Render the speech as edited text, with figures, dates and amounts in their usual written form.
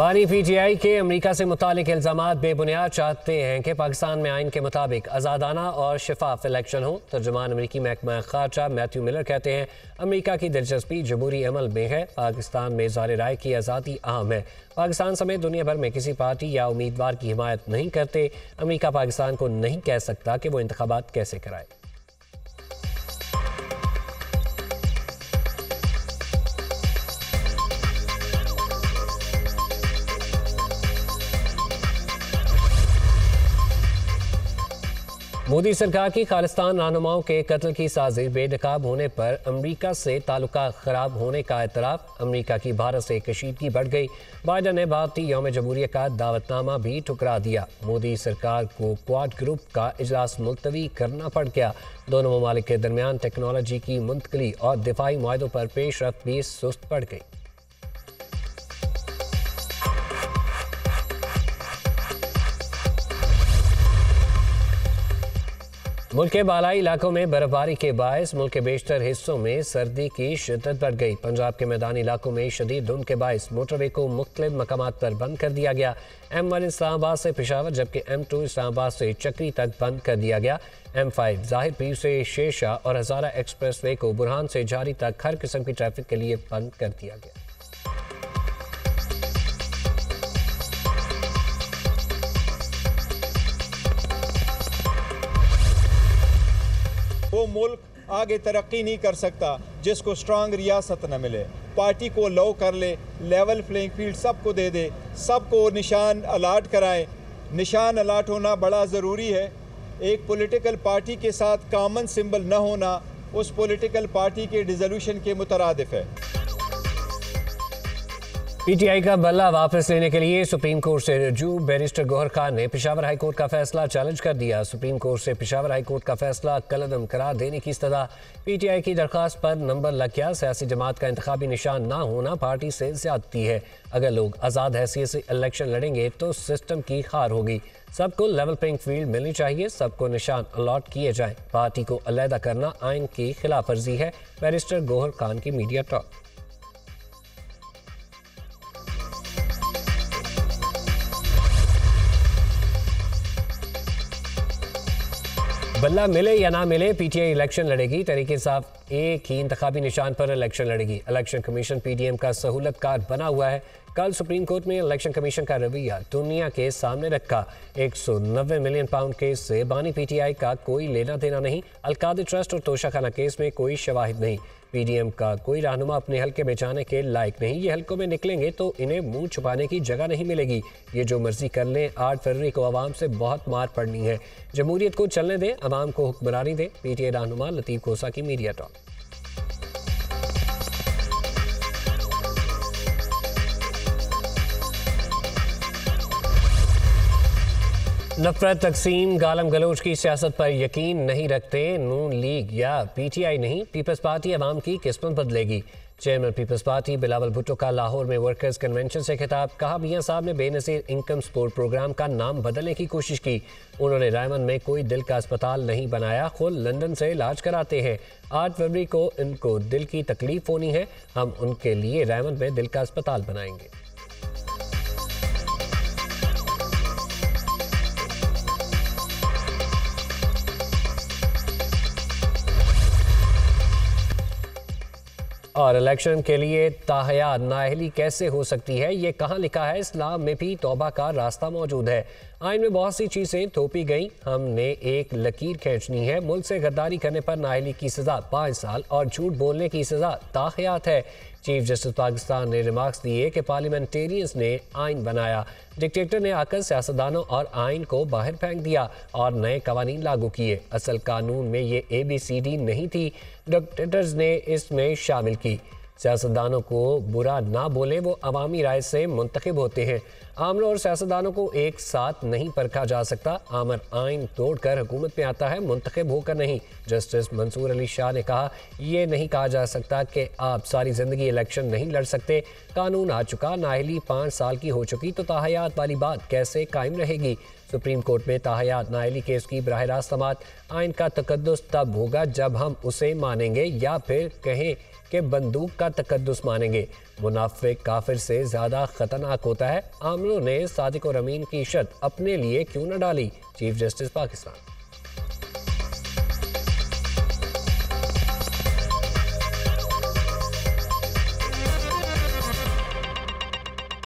बानी पीटीआई के अमेरिका से मुतालिक इल्जामात बेबुनियाद चाहते हैं कि पाकिस्तान में आइन के मुताबिक आज़ादाना और शफाफ इलेक्शन हो। तर्जुमान अमरीकी महकमा खारजा मैथ्यू मिलर कहते हैं अमेरिका की दिलचस्पी जमहूरी अमल में है, पाकिस्तान में इज़हार राय की आज़ादी अहम है। पाकिस्तान समेत दुनिया भर में किसी पार्टी या उम्मीदवार की हिमायत नहीं करते। अमरीका पाकिस्तान को नहीं कह सकता कि वो इंतखाबात कैसे कराए। मोदी सरकार की खालिस्तान रहनुमाओं के कत्ल की साजिश बेनकाब होने पर अमेरिका से ताल्लुकात खराब होने का एतराफ़। अमेरिका की भारत से कशीदगी बढ़ गई। बाइडन ने भारतीय यौम जमहूरिया का दावतनामा भी ठुकरा दिया। मोदी सरकार को क्वाड ग्रुप का इजलास मुलतवी करना पड़ गया। दोनों ममालिक के दरमियान टेक्नोलॉजी की मुंतकली और दिफाई माहदों पर पेशरफ्त भी सुस्त पड़ गई। मुल्क के बालाई इलाकों में बर्फबारी के बायस मुल्क के बेशतर हिस्सों में सर्दी की शिद्दत बढ़ गई। पंजाब के मैदानी इलाकों में शदीद धुंध के बायस मोटरवे को मुख्तलिफ मकामात पर बंद कर दिया गया। M1 इस्लामाबाद से पेशावर जबकि M2 इस्लामाबाद से चक्री तक बंद कर दिया गया। M5 ज़ाहिर पीर से शेषा और हज़ारा एक्सप्रेसवे को बुरहान से जारी तक हर किस्म की ट्रैफिक के लिए बंद कर दिया गया। वो मुल्क आगे तरक्की नहीं कर सकता जिसको स्ट्रांग रियासत न मिले, पार्टी को लो कर ले, लेवल प्लेइंग फील्ड सबको दे दे, सबको निशान अलाट कराएं। निशान अलाट होना बड़ा ज़रूरी है। एक पॉलिटिकल पार्टी के साथ कॉमन सिंबल न होना उस पॉलिटिकल पार्टी के डिसोल्यूशन के मुतरादिफ है। पीटीआई का बल्ला वापस लेने के लिए सुप्रीम कोर्ट से रजू। बैरिस्टर गौहर खान ने पेशावर हाई कोर्ट का फैसला चैलेंज कर दिया। सुप्रीम कोर्ट से पेशावर हाई कोर्ट का फैसला कलअदम करार देने की इस्तदा। पीटीआई की दरख्वास्त पर नंबर लग गया। सियासी जमात का इंतखाबी निशान ना होना पार्टी से ज्यादती है। अगर लोग आज़ाद हैसियत से इलेक्शन लड़ेंगे तो सिस्टम की हार होगी। सबको लेवल प्लेइंग फील्ड मिलनी चाहिए, सबको निशान अलॉट किए जाएँ। पार्टी को अलहदा करना आइन की खिलाफ वर्जी है। बैरिस्टर गौहर खान की मीडिया टॉक। बल्ला मिले या ना मिले पीटीआई इलेक्शन लड़ेगी। तरीके साफ एक ही इंतखाबी निशान पर इलेक्शन लड़ेगी। इलेक्शन कमीशन पीडीएम का सहूलतकार बना हुआ है। कल सुप्रीम कोर्ट में इलेक्शन कमीशन का रवैया दुनिया के सामने रखा। 190 मिलियन पाउंड केस से बानी पीटीआई का कोई लेना देना नहीं। अलकादी ट्रस्ट और तोशाखाना केस में कोई शवाहिद नहीं। पीडीएम का कोई रहनुमा अपने हल्के में जाने के लायक नहीं। ये हल्कों में निकलेंगे तो इन्हें मुंह छुपाने की जगह नहीं मिलेगी। ये जो मर्जी कर लें, 8 फरवरी को आवाम से बहुत मार पड़नी है। जमहूरियत को चलने दें, आवाम को हुक्मरानी दें। पीटीआई रहनुमा लतीफ घोसा की मीडिया टॉक। नफरत तकसीम गालम गलोच की सियासत पर यकीन नहीं रखते। नून लीग या पीटीआई नहीं, पीपल्स पार्टी अवाम की किस्मत बदलेगी। Chairman peoples party Bilawal Bhutto का लाहौर में वर्कर्स कन्वेंशन से खिताब। कहा मियां साहब ने बेनज़ीर इनकम सपोर्ट प्रोग्राम का नाम बदलने की कोशिश की। उन्होंने रायमन में कोई दिल का अस्पताल नहीं बनाया, खुद लंदन से इलाज कराते हैं। 8 फरवरी को इनको दिल की तकलीफ होनी है, हम उनके लिए रायमन में दिल का अस्पताल बनाएंगे। और इलेक्शन के लिए ताहया नाअहली कैसे हो सकती है, ये कहाँ लिखा है? इस्लाम में भी तौबा का रास्ता मौजूद है। आइन में बहुत सी चीज़ें थोपी गई, हमने एक लकीर खींचनी है। मुल्क से गद्दारी करने पर नाअहली की सज़ा 5 साल और झूठ बोलने की सज़ा ताहयात है। चीफ जस्टिस पाकिस्तान ने रिमार्क्स दिए कि पार्लियामेंटेरियंस ने आइन बनाया, डिक्टेटर ने आकर सियासतदानों और आइन को बाहर फेंक दिया और नए कवानीन लागू किए। असल कानून में ये ABCD नहीं थी, डिक्टेटर्स ने इसमें शामिल की। सियासतदानों को बुरा ना बोले, वो अवामी राय से मुंतखब होते हैं। आमलों और सियासतदानों को एक साथ नहीं परखा जा सकता। आमर आइन तोड़कर हुकूमत में आता है, मुंतखब होकर नहीं। जस्टिस मंसूर अली शाह ने कहा, ये नहीं कहा जा सकता कि आप सारी ज़िंदगी इलेक्शन नहीं लड़ सकते। कानून आ चुका, नाअहली 5 साल की हो चुकी तो ताहयात वाली बात कैसे कायम रहेगी? सुप्रीम कोर्ट में ताहयात नाइली केस की बराह रास्त समात आइन का तकद्दुस तब होगा जब हम उसे मानेंगे या फिर कहें कि बंदूक का तकद्दुस मानेंगे। मुनाफिक काफिर से ज़्यादा ख़तरनाक होता है। आमिलों ने सादिक और अमीन की शर्त अपने लिए क्यों न डाली? Chief justice Pakistan.